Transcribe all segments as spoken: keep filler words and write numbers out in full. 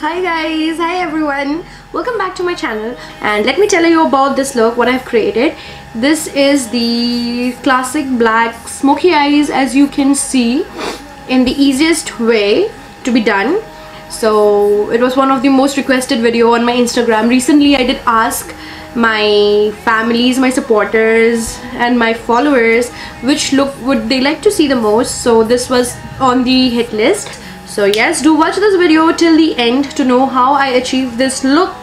Hi guys, hi everyone, welcome back to my channel, and let me tell you about this look what I've created. This is the classic black smoky eyes, as you can see, in the easiest way to be done. So it was one of the most requested video on my Instagram. Recently I did ask my families, my supporters and my followers which look would they like to see the most, so this was on the hit list. So yes, do watch this video till the end to know how I achieved this look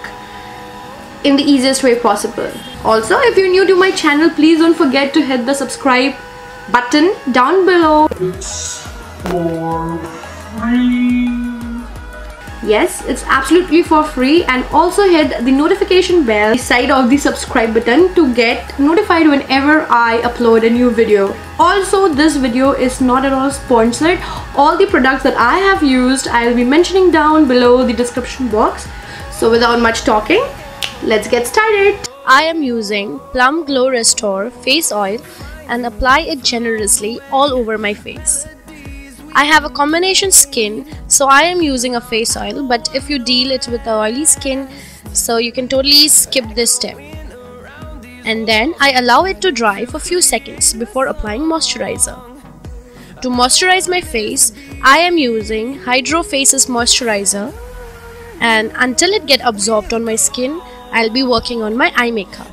in the easiest way possible. Also, if you're new to my channel, please don't forget to hit the subscribe button down below. It's for free. Yes, it's absolutely for free, and also hit the notification bell beside of the subscribe button to get notified whenever I upload a new video. Also, this video is not at all sponsored. All the products that I have used I'll be mentioning down below the description box. So without much talking, let's get started. I am using Plum Glow Restore Face Oil and apply it generously all over my face. I have a combination skin, so I am using a face oil, but if you deal it with a oily skin, so you can totally skip this step. And then I allow it to dry for few seconds before applying moisturizer. To moisturize my face, I am using Hydro Faces Moisturizer, and until it get absorbed on my skin, I'll be working on my eye makeup.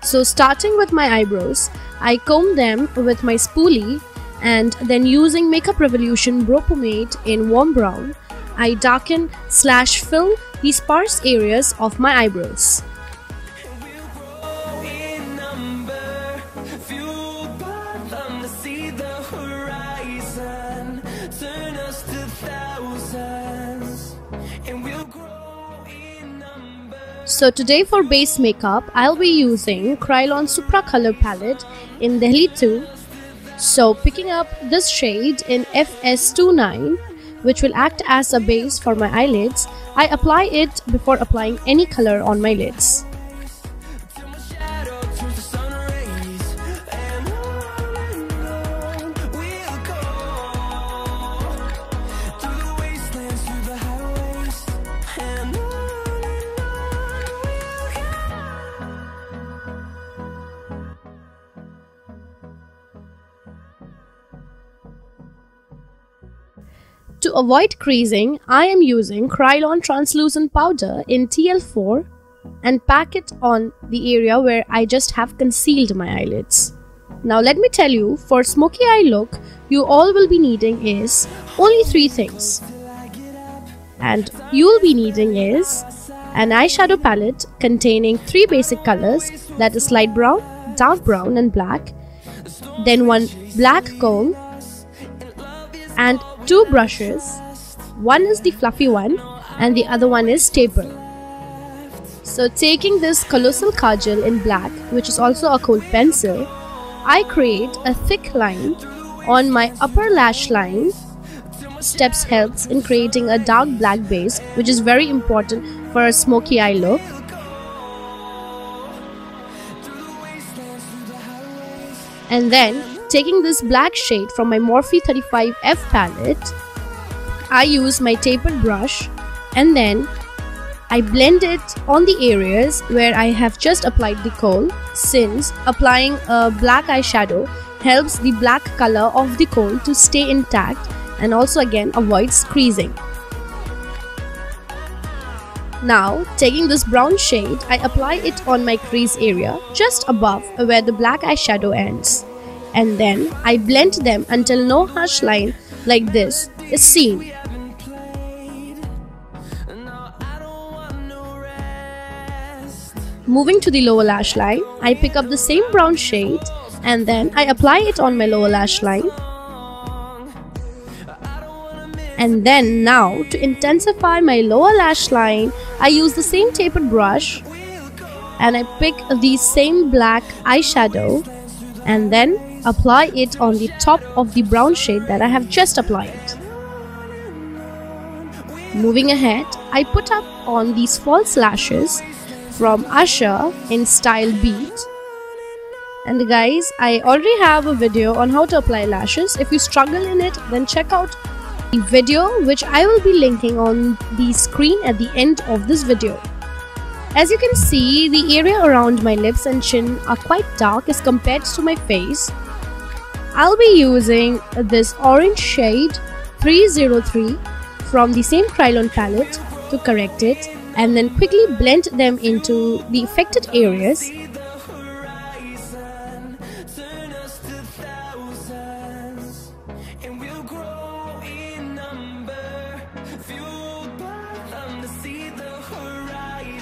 So starting with my eyebrows, I comb them with my spoolie, and then using Makeup Revolution Brow Pomade in warm brown, I darken slash fill the sparse areas of my eyebrows. So today for base makeup, I'll be using Kryolan Supra Color Palette in N G two. So picking up this shade in F S twenty-nine, which will act as a base for my eyelids, I apply it before applying any color on my lids. To avoid creasing, I am using Kryolan Translucent Powder in T L four and pack it on the area where I just have concealed my eyelids. Now let me tell you, for smoky eye look, you all will be needing is only three things. And you will be needing is an eyeshadow palette containing three basic colors, that is light brown, dark brown and black. Then one black comb and two brushes, one is the fluffy one and the other one is taper. So taking this colossal kajal in black, which is also a cold pencil, I create a thick line on my upper lash line. Steps helps in creating a dark black base, which is very important for a smoky eye look. And then taking this black shade from my Morphe thirty-five F palette, I use my tapered brush and then I blend it on the areas where I have just applied the kohl, since applying a black eyeshadow helps the black color of the kohl to stay intact and also again avoids creasing. Now taking this brown shade, I apply it on my crease area just above where the black eyeshadow ends. And then I blend them until no harsh line like this is seen. Moving to the lower lash line, I pick up the same brown shade and then I apply it on my lower lash line. And then now to intensify my lower lash line, I use the same tapered brush and I pick the same black eyeshadow and then apply it on the top of the brown shade that I have just applied. Moving ahead, I put up on these false lashes from Usher in Style Beat. And guys, I already have a video on how to apply lashes. If you struggle in it, then check out the video which I will be linking on the screen at the end of this video. As you can see, the area around my lips and chin are quite dark as compared to my face. I'll be using this orange shade three zero three from the same Kryolan palette to correct it and then quickly blend them into the affected areas.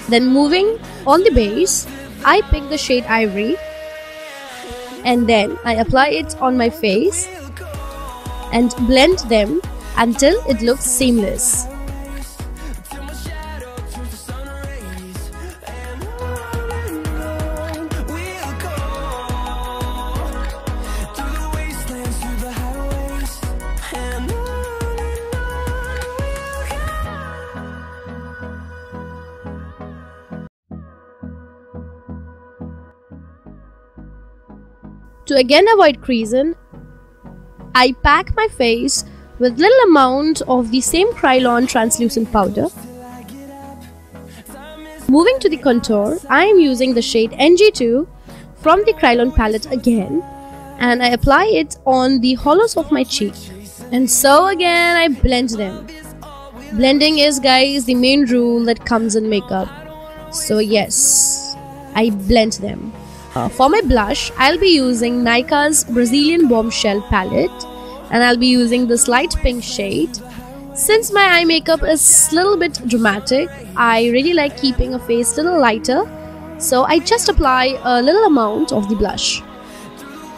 Then moving on the base, I pick the shade Ivory and then I apply it on my face and blend them until it looks seamless. To again avoid creasing, I pack my face with little amount of the same Kryolan translucent powder. Moving to the contour, I am using the shade N G two from the Kryolan palette again and I apply it on the hollows of my cheek. And so again I blend them. Blending is, guys, the main rule that comes in makeup. So yes, I blend them. Uh, for my blush, I'll be using Nykaa's Brazilian Bombshell palette. And I'll be using this light pink shade. Since my eye makeup is a little bit dramatic, I really like keeping a face a little lighter, so I just apply a little amount of the blush.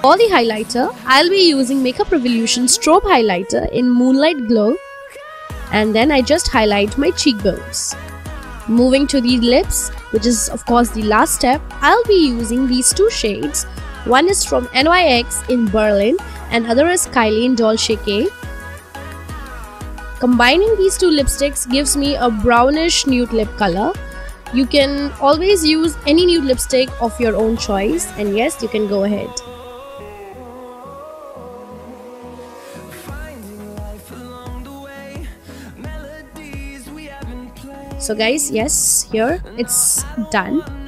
For the highlighter, I'll be using Makeup Revolution Strobe Highlighter in Moonlight Glow. And then I just highlight my cheekbones. Moving to the lips, which is of course the last step, I'll be using these two shades. One is from N Y X in Berlin and other is Kylie Dol Shake. Combining these two lipsticks gives me a brownish nude lip color. You can always use any nude lipstick of your own choice, and yes, you can go ahead. So guys, yes, here it's done.